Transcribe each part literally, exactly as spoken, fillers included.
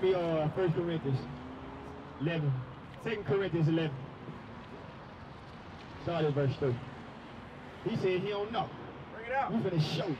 Give me uh, First Corinthians eleven. Second Corinthians eleven. Starting verse three. He said he don't know. Bring it out. We finna show you.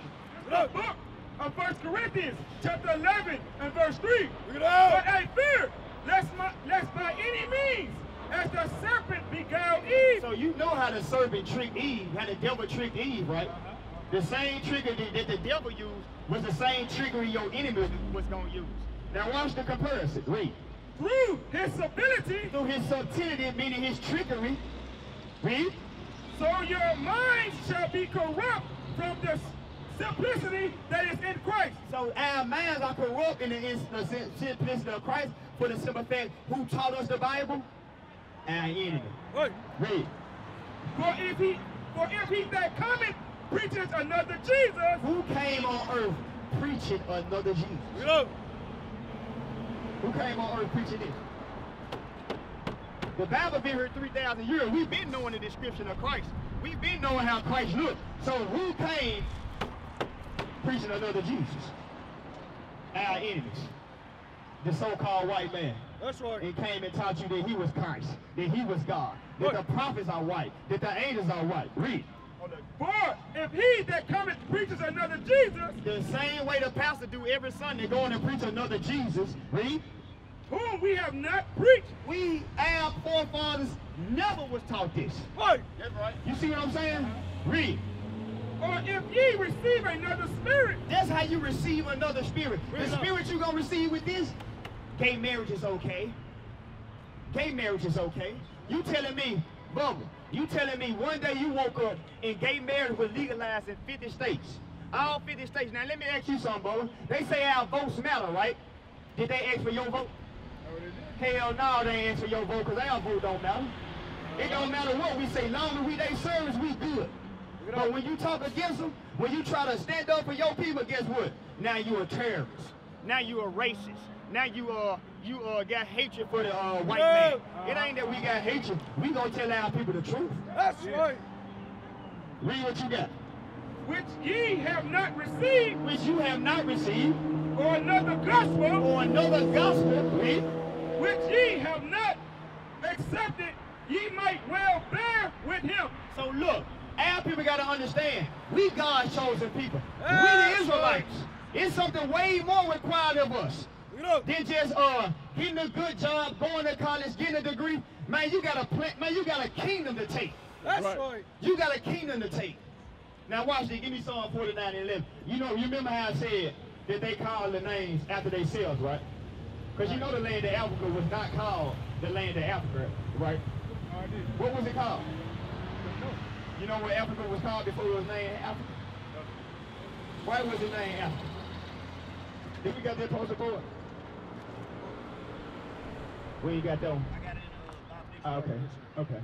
Look, look. Of First Corinthians chapter eleven and verse three. Bring it out. But I fear, lest, my, lest by any means, as the serpent beguiled Eve. So you know how the serpent tricked Eve, how the devil tricked Eve, right? Uh-huh. The same trickery that the devil used was the same trickery your enemy was going to use. Now watch the comparison. Read. Through his subtlety. Through his subtlety, meaning his trickery. Read. So your minds shall be corrupt from the simplicity that is in Christ. So our minds are corrupt in the, in the simplicity of Christ, for the simple fact who taught us the Bible? Our enemy. What? Read. For if he, for if he that cometh preaches another Jesus. Who came on earth preaching another Jesus? Look. Who came on earth preaching this? The Bible been here three thousand years. We've been knowing the description of Christ. We've been knowing how Christ looked. So who came preaching another Jesus? Our enemies. The so-called white man. That's right. He came and taught you that he was Christ, that he was God, that Look. The prophets are white, that the angels are white. Read. For if he that cometh preaches another Jesus, the same way the pastor do every Sunday, going and preach another Jesus, read, whom we have not preached. We, our forefathers, never was taught this. Right. That's right. You see what I'm saying? Uh-huh. Read. Or if ye receive another spirit. That's how you receive another spirit. Read the up. Spirit you're going to receive with this, gay marriage is okay. Gay marriage is okay. You telling me, Bubba, you telling me one day you woke up and gay marriage was legalized in fifty states. All fifty states. Now let me ask you something, Bubba. They say our votes matter, right? Did they ask for your vote? Hell no, they ain't ask for your vote, because our vote don't matter. It don't matter what we say. Long as we they service, we good. But when you talk against them, when you try to stand up for your people, guess what? Now you a terrorist. Now you a racist. Now you uh you uh got hatred for the uh, white man. Uh-huh. It ain't that we got hatred. We gonna tell our people the truth. That's yeah. right. Read what you got. Which ye have not received. Which you have not received. Or another gospel. Or another gospel. Read. Which ye have not accepted. Ye might well bear with him. So look, our people gotta understand. We God's chosen people. That's we the Israelites. Right. It's something way more required of us. Then just uh getting a good job, going to college, getting a degree. Man, you got a plant, man, you got a kingdom to take. That's right. right. You got a kingdom to take. Now watch this, give me Psalm forty-nine and eleven. You know, you remember how I said that they called the names after themselves, right? Because you know the land of Africa was not called the land of Africa, right? What was it called? You know what Africa was called before it was named Africa? Why was it named Africa? Did we got that poster board? Where you got that one? I got it in the uh, oh, okay, okay.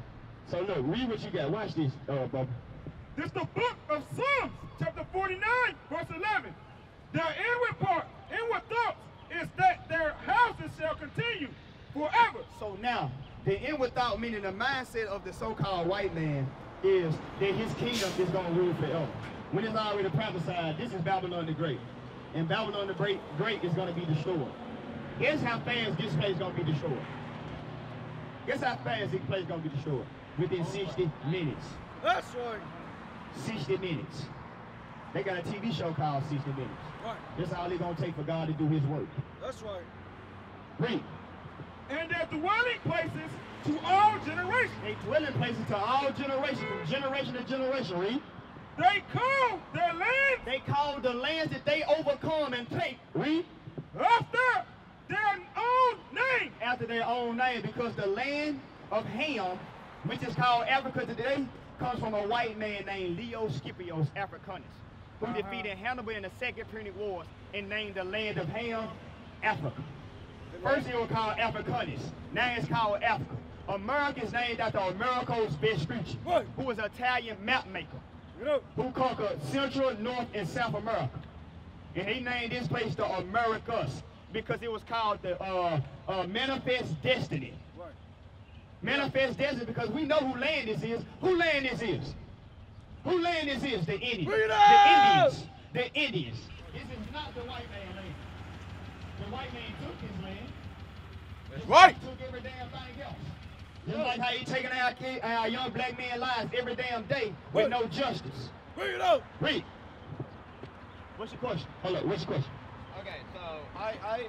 So look, read what you got. Watch this, uh, Bubba. This the book of Psalms, chapter forty-nine, verse eleven. Their inward part, inward thoughts, is that their houses shall continue forever. So now, the inward thought, meaning the mindset of the so-called white man, is that his kingdom is going to rule forever. When it's already prophesied, this is Babylon the Great. And Babylon the Great, great is going to be destroyed. Guess how fast this place is going to be destroyed. Guess how fast this place is going to be destroyed. Within sixty minutes. That's right. sixty minutes. They got a T V show called sixty minutes. Right. That's all it's going to take for God to do his work. That's right. Read. And their dwelling places to all generations. They dwelling places to all generations, from generation to generation. Read. They call their land. They call the lands that they overcome and take. Read. After their own name. After their own name, because the land of Ham, which is called Africa today, comes from a white man named Leo Scipio Africanus, who uh-huh. defeated Hannibal in the Second Punic Wars and named the land of Ham Africa. First it was called Africanus. Now it's called Africa. America is named after Amerigo Vespucci, who was an Italian map maker, who conquered Central, North, and South America. And he named this place the Americas because it was called the uh, uh, Manifest Destiny. Right. Manifest Destiny, because we know who land this is. Who land this is? Who land this is? The Indians. The Indians. The Indians. This is not the white man land. The white man took his land. That's right. He took every damn thing else. Just like how he taking our, kid, our young black men lives every damn day with no justice. Read it up. Read. What's your question? Hold up. What's your question? Okay, so I, I,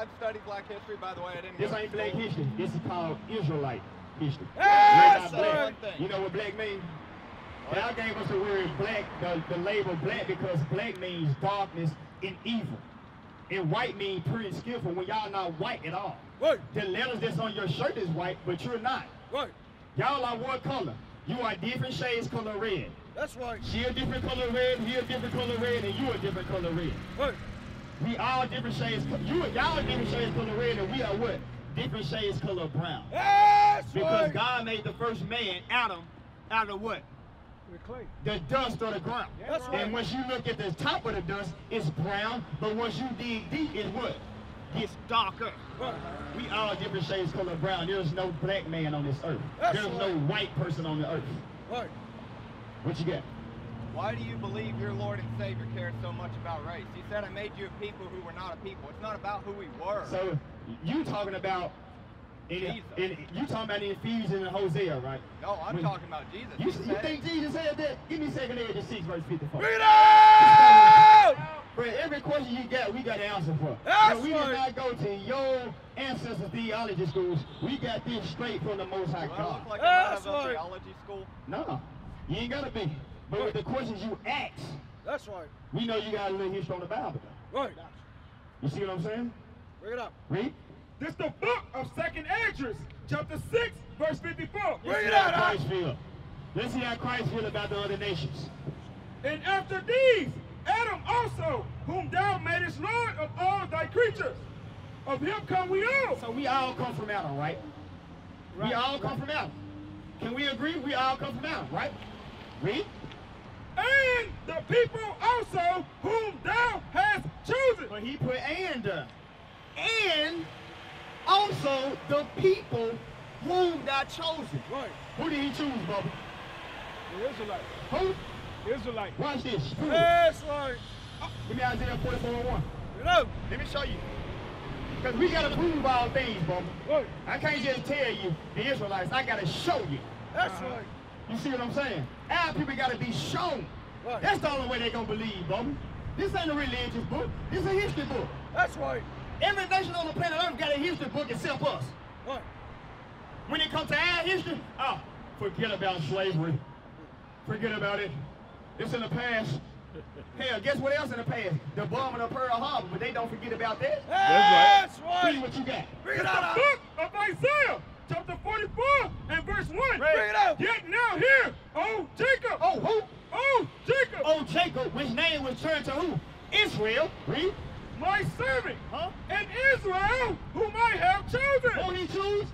I've studied black history, by the way. I didn't This ain't black history. This is called Israelite history. Yes, sir. You know what black means? Y'all gave us the word black, the, the label black, because black means darkness and evil. And white means pretty skillful when y'all not white at all. Right. The letters that's on your shirt is white, but you're not. Right. Y'all are one color. You are different shades color red. That's right. She a different color red, he a different color red, and you a different color red. Right. We all different shades. You y'all different shades color red, and we are what? Different shades color brown. That's because right. God made the first man, Adam, out of what? The dust of the ground. That's and right. Once you look at the top of the dust, it's brown, but once you dig deep, it what? Gets darker. Right. We all different shades color brown. There's no black man on this earth. That's There's right. no white person on the earth. Right. What you got? Why do you believe your Lord and Savior cared so much about race? He said, I made you a people who were not a people. It's not about who we were. So you talking about In, in, you talking about in Ephesians and Hosea, right? No, I'm when, talking about Jesus. You, you think Jesus said that? Give me Second Corinthians six, verse fifty-four. Read it! For every question you got, we got an answer for. That's we right. did not go to your ancestor theology schools. We got this straight from the Most High God. Do I look like I'm out of a theology school? No, you ain't gotta be. But right. with the questions you ask, that's right. We know you got a little history on the Bible, though. Right. You see what I'm saying? Bring it up. Read. This the book of Second Esdras, chapter six, verse fifty-four. Bring it out, Christ feel. Let's see how Christ feel about the other nations. And after these, Adam also, whom thou madest Lord of all thy creatures, of him come we all. So we all come from Adam, right? right. We all come from Adam. Can we agree? We all come from Adam, right? Read. And the people also, whom thou hast chosen. But he put and uh, and. Also, the people whom thou chosen. Right. Who did he choose, brother? The Israelites. Who? The Israelites. Watch this. That's right. Oh. Give me Isaiah forty-four and one. Hello. Let me show you. Because we got to prove all things, brother. Right. I can't just tell you the Israelites. I got to show you. That's uh-huh. right. You see what I'm saying? Our people got to be shown. Right. That's the only way they're going to believe, brother. This ain't a religious book. This is a history book. That's right. Every nation on the planet Earth got a history book except us. What? When it comes to our history, oh, forget about slavery. Forget about it. It's in the past. Hell, guess what else in the past? The bombing of Pearl Harbor, but they don't forget about that. That's right. See what you got. Bring it out. The book of Isaiah, chapter forty-four and verse one. Bring it out. Yet now here, oh Jacob. Oh who? Oh Jacob. Oh Jacob, which name was turned to who? Israel. Read. My servant, huh? And Israel, whom I have chosen. Won't he choose?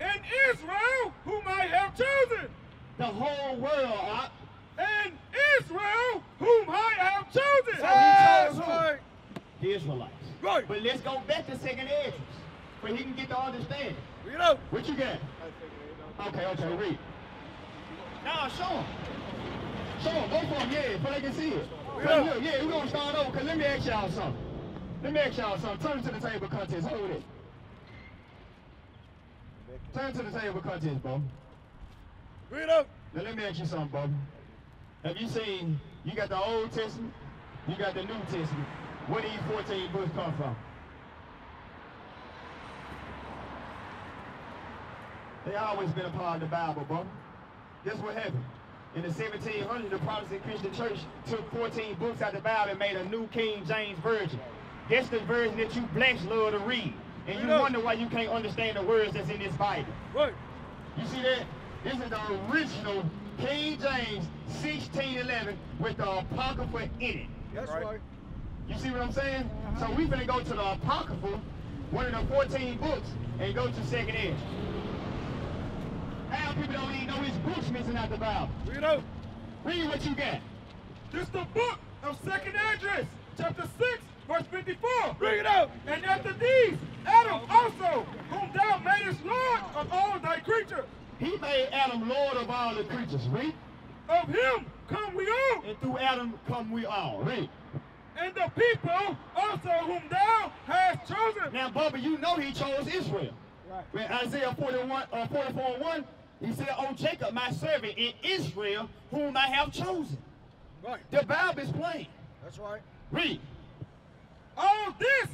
And Israel, whom I have chosen. The whole world, huh? And Israel, whom I have chosen. So yes, he chose right. who? The Israelites. Right. But let's go back to Second Esdras, where he can get the understanding. Read it up. What you got? Okay, okay, read. Now show him. Show him. Go for him, yeah, so they can see it. Look, yeah, we're gonna start over. Cause let me ask y'all something. Let me ask y'all something. Turn to the table contest. Hold it. Turn to the table contest, Bob. Read up. Now let me ask you something, Bob. Have you seen, you got the Old Testament, you got the New Testament. Where do these fourteen books come from? They always been a part of the Bible, Bob. That's what happened. In the seventeen hundreds, the Protestant Christian Church took fourteen books out of the Bible and made a new King James Version. That's the version that you blacks love to read. And you wonder why you can't understand the words that's in this Bible. Right. You see that? This is the original King James sixteen eleven with the Apocrypha in it. That's right. right. You see what I'm saying? Uh-huh. So we're going to go to the Apocrypha, one of the fourteen books, and go to Second Edge. How people don't even know his books missing out the Bible. Read up. Read what you got. This the book of Second Edges, chapter six, verse fifty-four. Bring it out. And after these, Adam also, whom thou madest Lord of all thy creatures. He made Adam Lord of all the creatures. Read. Of him come we all. And through Adam come we all. Read. and the people also whom thou hast chosen. Now, Bubba, you know he chose Israel. Right. When Isaiah forty-one, uh, forty-four and one, he said, "O Jacob, my servant, in Israel, whom I have chosen." Right. The Bible is plain. That's right. Read. All this,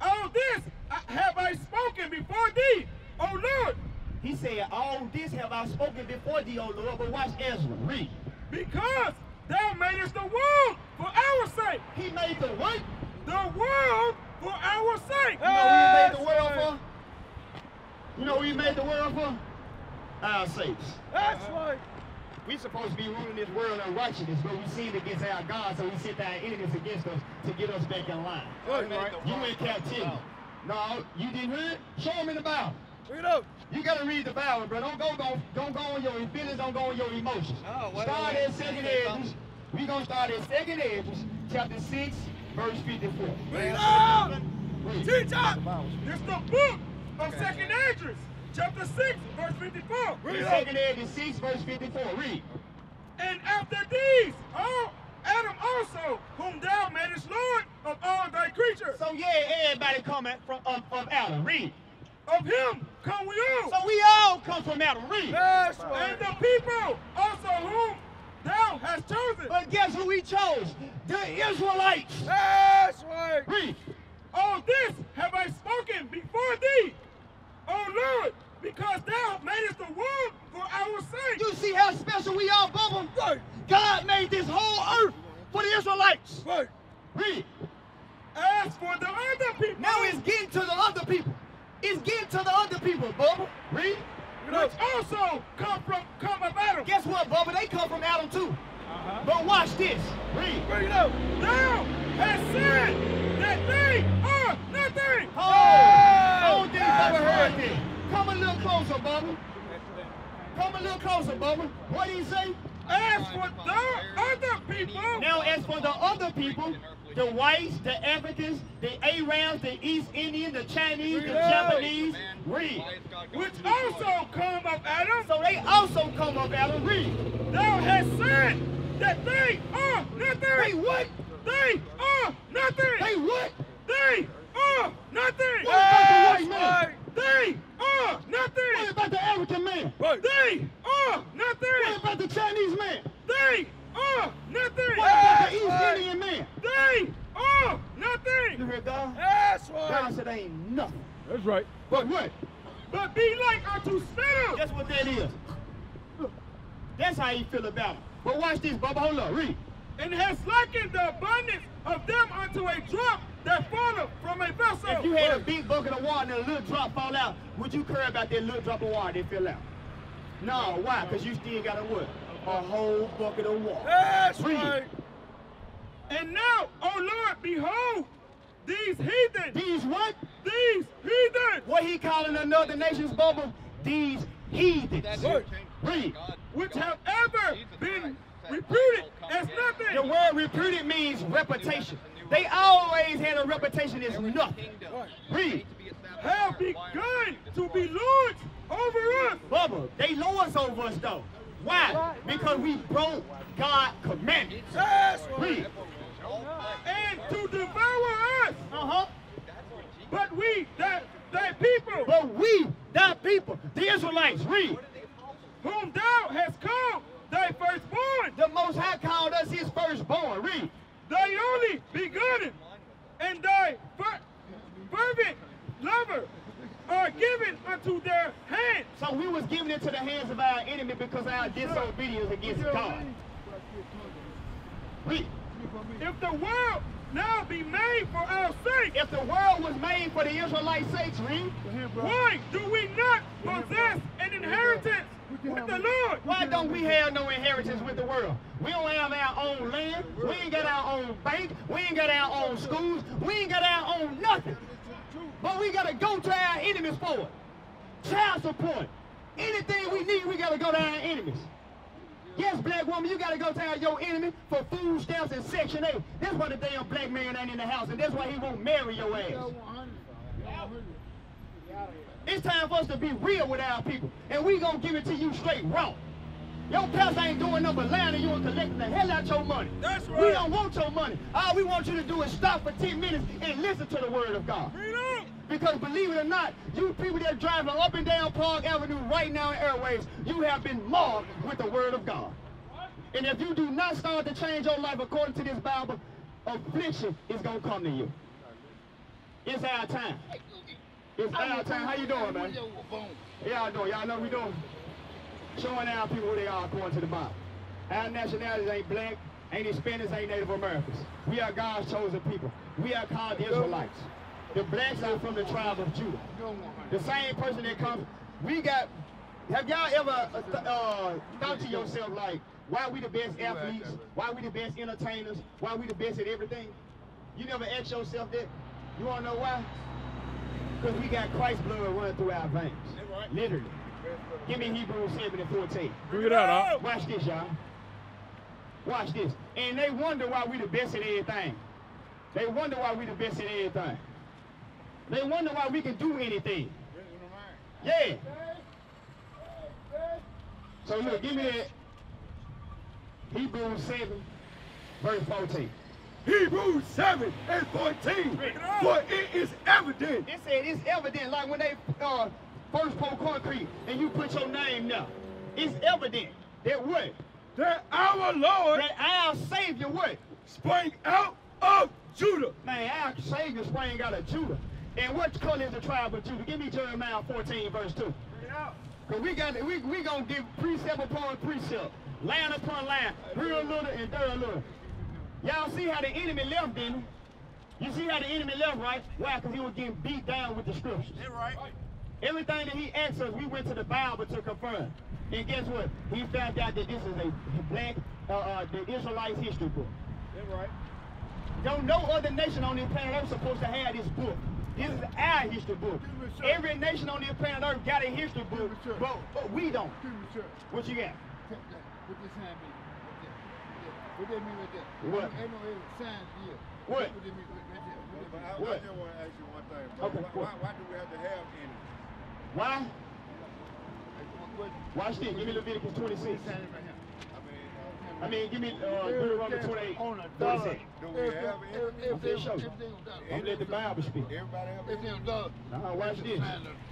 all this have I spoken before thee, O Lord. He said, all this have I spoken before thee, O Lord. But watch Ezra. Read. Because thou madest the world for our sake. He made the what? The world for our sake. You know who he made the world for? You know who he made the world for? Our sakes. That's right. We're supposed to be ruling this world in righteousness, but we sinned against our God, so we set our enemies against us to get us back in line. Good, right? You in captivity. No, you didn't hear it? Show them in the Bible. Read it up. You got to read the Bible, bro. Don't go, go, don't go on your feelings, don't go on your emotions. No, wait, start wait, wait. at second Ezra. We're going to start at second Ezra, chapter six, verse fifty-four. Read up! Teach up! It's the book of okay. second Ezra. Chapter six, verse fifty-four. Read second Ezra six, verse fifty-four. Read. And after these, all Adam also, whom thou madest Lord of all thy creatures. So yeah, everybody coming from of, of Adam. Read. Of him come we all. So we all come from Adam. Read. That's right. And the people also whom thou hast chosen. But guess who he chose? The Israelites. That's right. Read. All this have I spoken before thee, O Lord, because thou madest the world for our sake. You see how special we are, Bubba? Right. God made this whole earth for the Israelites. Right. Read. As for the other people. Now it's getting to the other people. It's getting to the other people, Bubba. Read. You know, which also come from come of Adam. Guess what, Bubba? They come from Adam too. Uh-huh. But watch this. Read. Read it up. Thou hast said that they are nothing. Oh. I don't think Bubba heard this. Come a little closer, Bubba. Come a little closer, Bubba. What did he say? As for the other people. Now, as for the other people, the whites, the Africans, the Arabs, the East Indians, the Chinese, the Japanese, read. Which also come of Adam. So they also come of Adam. Read. Thou hast said that they are nothing. They what? They are nothing. They what? They are nothing. What about the white man? They are nothing. What about the African man? Right. They are nothing. What about the Chinese man? They are nothing. What about the East right. Indian man? They are nothing. You hear God? That's right. God said they ain't nothing. That's right. But what? But be like unto sinners. That's what that is. That's how you feel about it. But watch this, Bubba. Hold up. Read. And has likened the abundance of them unto a drop that falleth from a vessel. If you had a big bucket of water and a little drop fall out, would you care about that little drop of water that fell out? No, why? Because you still got a what? A whole bucket of water. That's Read. Right. And now, O Lord, behold, these heathen. These what? These heathen. What he calling another nation's bubble? These heathens. Right. Read. God, Which God, have ever Jesus been Christ. Reputed as nothing. The word reputed means reputation. They always had a reputation as nothing. Read. Have begun to be lords over us. Bubba, they lords over us though. Why? Because we broke God's commandments. Read. And to devour us. Uh-huh. But we, that thy people. But we, thy people, the Israelites, read. Whom thou hast called thy firstborn. The Most High called us his firstborn. Read. Thy only begotten and thy fervent lover are given unto their hands. So we was given into the hands of our enemy because of our disobedience against God. Read. If the world now be made for our sake. If the world was made for the Israelites' sakes, read. Why do we not possess an inheritance with the Lord? Why don't we have no inheritance with the world? We don't have our own land. We ain't got our own bank. We ain't got our own schools. We ain't got our own nothing. But we got to go to our enemies for it. Child support. Anything we need, we got to go to our enemies. Yes, black woman, you got to go to your enemy for food stamps and Section eight. That's why the damn black man ain't in the house, and that's why he won't marry your ass. It's time for us to be real with our people, and we gonna give it to you straight raw. Your pastor ain't doing nothing but lying and you and collecting the hell out your money. That's right. We don't want your money. All we want you to do is stop for ten minutes and listen to the word of God. Read up. Because believe it or not, you people that are driving up and down Park Avenue right now in airwaves, you have been marred with the word of God. And if you do not start to change your life according to this Bible, affliction is going to come to you. It's our time. It's our time. How you doing, man? Y'all doing? Y'all know what we doing? Showing our people who they are according to the Bible. Our nationalities ain't black, ain't Hispanics, ain't Native Americans. We are God's chosen people. We are called the Israelites. The blacks are from the tribe of Judah. The same person that comes, we got, have y'all ever uh, uh, thought to yourself like, why we the best athletes? Why we the best entertainers? Why we the best at everything? You never ask yourself that. You wanna know why? Because we got Christ's blood running through our veins, literally. Give me Hebrews seven and fourteen. Bring it out, huh? Watch this, y'all. Watch this. And they wonder why we the best at everything. They wonder why we the best at everything. They wonder why we can do anything. Yeah. So look, give me that Hebrews seven, verse fourteen. Hebrews seven and fourteen. For it is evident. It said it's evident, like when they uh, first pour concrete and you put your name there. It's evident that what? That our Lord. That our Savior what? Sprang out of Judah. Man, our Savior sprang out of Judah. And what color is the tribe of Judah? Give me Jeremiah fourteen, verse two. Because we got we we gonna give precept upon precept, line upon line, real little and third little. Y'all see how the enemy left, didn't you? You see how the enemy left, right? Why? Because he was getting beat down with the scriptures. That right. Everything that he asked us, we went to the Bible to confirm. And guess what? He found out that this is a black, uh, uh, the Israelites history book. That right. Don't no other nation on this planet Earth supposed to have this book. This is our history book. Every nation on this planet Earth got a history book, but, but we don't. What you got? What this hand mean? What that mean right there? What? Ain't no signs here. What? What that mean right there? But I want to ask you one thing. Okay. Why, why do we have to have enemies? Why? Watch this. Give me Leviticus twenty-six. I mean, give me Deuteronomy twenty-eight. Do we have enemies? Don't let the Bible speak. Everybody have enemies? No, watch this.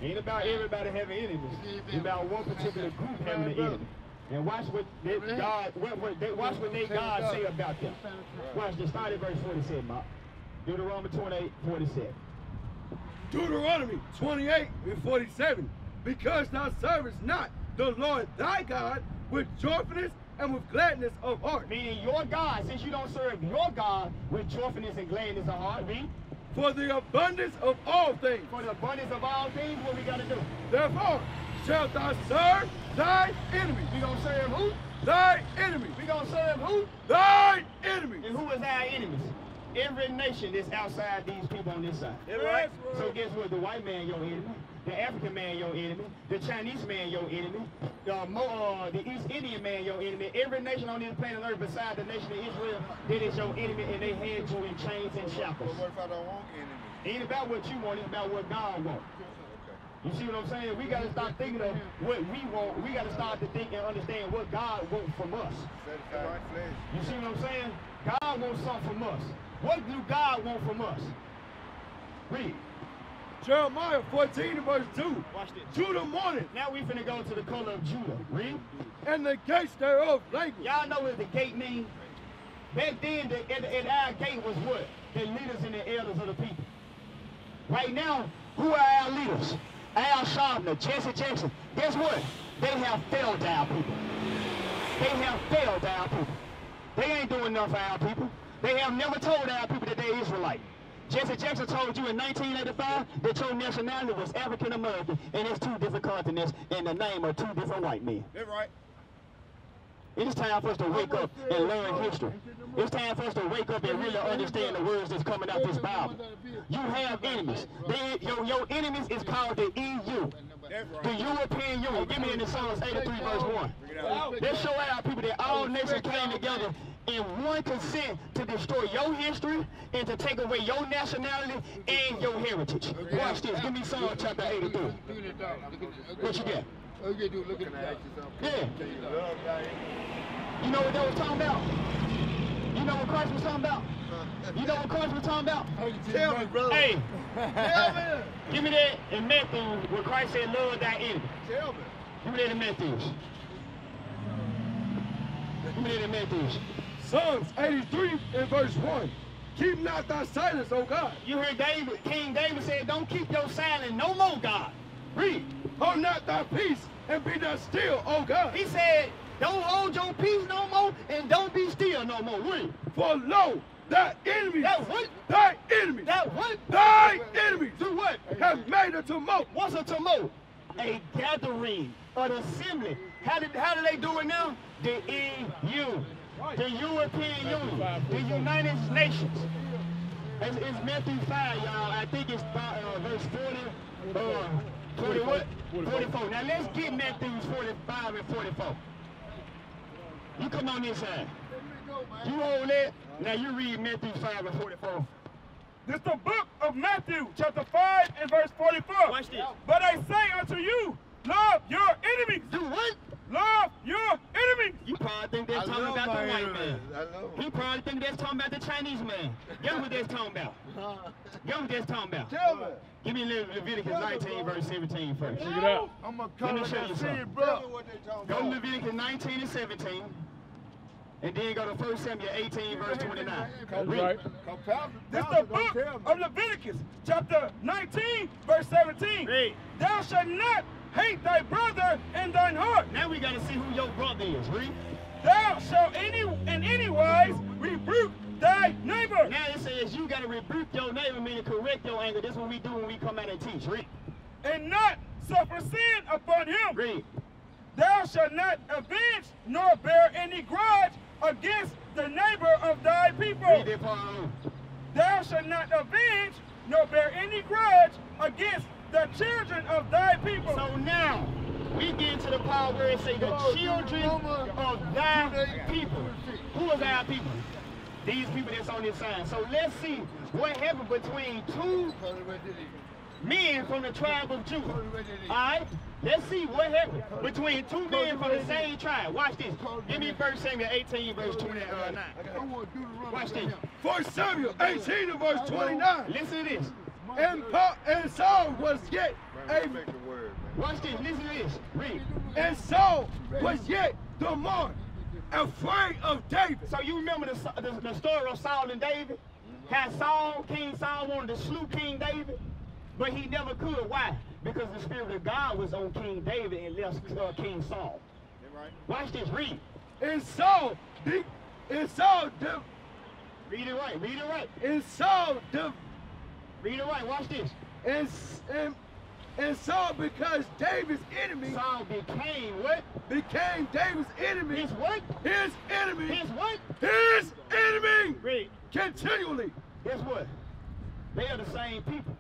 Ain't about everybody having enemies. It's about one particular group having an enemy. And watch what they, God, what, what they, watch what they God say about them. Watch this. Start at verse forty-seven, Mark. Deuteronomy twenty-eight, forty-seven. Deuteronomy twenty-eight and forty-seven. Because thou servest not the Lord thy God with joyfulness and with gladness of heart. Meaning your God, since you don't serve your God with joyfulness and gladness of heart, mean? For the abundance of all things. For the abundance of all things, what we got to do? Therefore, shalt thou serve thy enemy. We gonna serve who? Thy enemy. We gonna serve who? Thy enemy. And who is our enemies? Every nation that's outside these people on this side. That's right. So guess what? The white man your enemy, the African man your enemy, the Chinese man your enemy, the, uh, the East Indian man your enemy. Every nation on this planet Earth beside the nation of Israel, that is your enemy, and they had you in chains and shackles. But what if I don't want enemies? It ain't about what you want, it's about what God wants. You see what I'm saying? We got to start thinking of what we want. We got to start to think and understand what God wants from us. You see what I'm saying? God wants something from us. What do God want from us? Read. Jeremiah fourteen and verse two. Watch this. Judah mourning. Now we finna go to the color of Judah. Read. And the gates thereof language. Y'all know what the gate means? Back then, the, at, at our gate was what? The leaders and the elders of the people. Right now, who are our leaders? Al Sharpton, Jesse Jackson. Guess what? They have failed our people. They have failed our people. They ain't doing enough for our people. They have never told our people that they're Israelite. Jesse Jackson told you in nineteen eighty-five that your nationality was African American, and it's two different continents in the name of two different white men. That's right. It is time for us to wake up and learn history. It's time for us to wake up and really understand the words that's coming out this Bible. You have enemies. They, your, your enemies is called the E U. The European Union. Give me in the Psalms eighty-three verse one. They show our people that all nations came together in one consent to destroy your history and to take away your nationality and your heritage. Watch this. Give me Psalms chapter eighty-three. What you got? Oh, you do. Look at that. Yeah. You know what they was talking about? You know what Christ was talking about? You know what Christ was talking about? Tell me, brother. Hey. Tell me. Give me that in Matthew where Christ said, love thy enemy. Tell me. Give me that in Matthew. Give me that in Matthew. Psalms eighty-three and verse one. Keep not thy silence, O God. You heard David, King David said, don't keep your silence no more, God. Read. Hold not thy peace and be not still, O God. He said, don't hold your peace no more and don't be still no more. Read. For lo, thy enemies. That what? Thy enemies. That what? Thy enemies. Do what? Have made a tumult. What's a tumult? A gathering, an assembly. How did how do they do it now? The E U. The European Union, the United Nations. It's, it's Matthew five, y'all. I think it's by, uh, verse forty, uh, forty what? forty-four. Now let's get Matthew forty-five and forty-four. You come on inside. You hold that. Now you read Matthew five and forty-four. This is the book of Matthew, chapter five and verse forty-four. Watch this. But I say unto you, love your enemies. Do what? Love your enemy. You probably think they're talking about the white man. You probably think they're talking about the Chinese man. Guess what they're talking about? Guess what they're talking about? Tell me. Give me Leviticus nineteen, verse seventeen first. Check it out. I'm going to come and see it, bro. Go to Leviticus nineteen and seventeen. And then go to First Samuel eighteen, verse twenty-nine. Read. This is the book of Leviticus, chapter nineteen, verse seventeen. Read. Thou shalt not hate thy brother in thine heart. Now we gotta see who your brother is. Read. Thou shalt any in any wise rebuke thy neighbor. Now it says you gotta rebuke your neighbor, meaning correct your anger. That's what we do when we come out and teach. Read. And not suffer sin upon him. Read. Thou shalt not avenge nor bear any grudge against the neighbor of thy people. Read it, Paul. Thou shalt not avenge nor bear any grudge against the children of thy people. So now we get into the part where it says the children of thy people. Who are thy people? These people that's on this side. So let's see what happened between two men from the tribe of Judah. Alright? Let's see what happened between two men from the same tribe. Watch this. Give me First Samuel eighteen, verse twenty-nine. Watch this. First Samuel eighteen, verse twenty-nine. Listen to this. And, and Saul was yet a... Watch this, listen to this, read. And Saul was yet the more afraid of David. So you remember the, the, the story of Saul and David? How Saul, King Saul wanted to slew King David, but he never could. Why? Because the Spirit of God was on King David and left uh, King Saul. Watch this, read. And Saul... The, and Saul... The, read it right, read it right. And Saul... The, Read it right, watch this. And, and, and Saul, because David's enemy. Saul became what? Became David's enemy. His what? His enemy. His what? His enemy. Read. Continually. Guess what? They are the same people.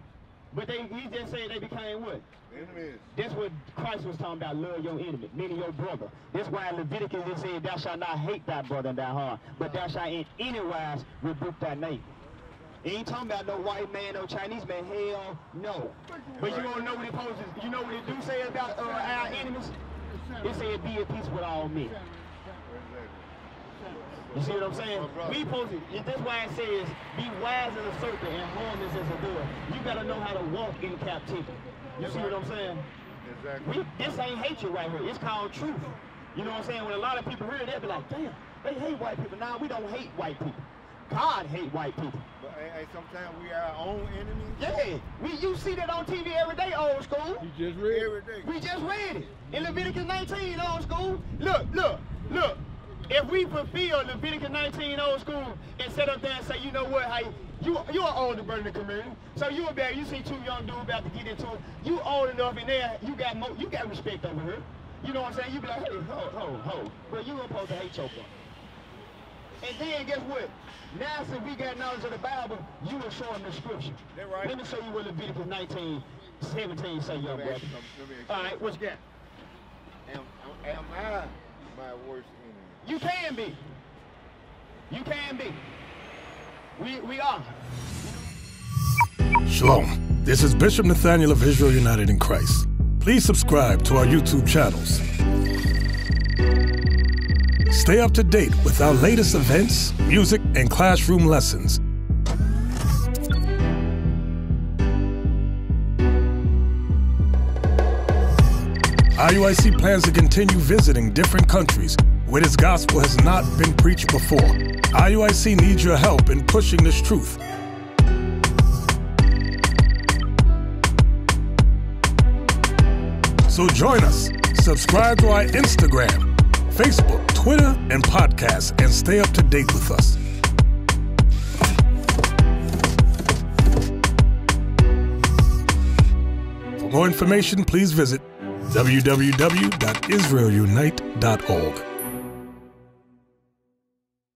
But they, he just said they became what? Enemies. That's what Christ was talking about, love your enemy, meaning your brother. That's why Leviticus it said, thou shalt not hate thy brother in thy heart, but thou shalt in any wise rebuke thy neighbor. He ain't talking about no white man, no Chinese man. Hell no. But you don't know what it poses. You know what it do say about uh, our enemies? It said be at peace with all men. You see what I'm saying? We posted. That's why it says be wise as a serpent and harmless as a dove. You gotta know how to walk in captivity. You see what I'm saying? Exactly. We, this ain't hatred right here. It's called truth. You know what I'm saying? When a lot of people hear it, they'll be like, damn, they hate white people. Nah, we don't hate white people. God hate white people. But hey, sometimes we are our own enemies. Yeah, we you see that on T V every day, old school. You just read it. We just read it in Leviticus nineteen, old school. Look, look, look. If we fulfill Leviticus nineteen, old school, and sit up there and say, you know what, hey, you you are older brother in the community, so you about you see two young dudes about to get into it. You old enough in there, you got mo you got respect over here. You know what I'm saying? You be like, hey, ho, ho, ho, but you supposed to hate your brother. And then guess what? Now since we got knowledge of the Bible, you will show them the scripture. That right. Let me show you what Leviticus nineteen, seventeen say, young brother. All right, what's that? Am, am I my worst enemy? You can be. You can be. We, we are. Shalom. This is Bishop Nathaniel of Israel United in Christ. Please subscribe to our YouTube channels. Stay up to date with our latest events, music, and classroom lessons. I U I C plans to continue visiting different countries where this gospel has not been preached before. I U I C needs your help in pushing this truth. So join us, subscribe to our Instagram, Facebook, Twitter, and podcasts, and stay up to date with us. For more information, please visit w w w dot israel unite dot org.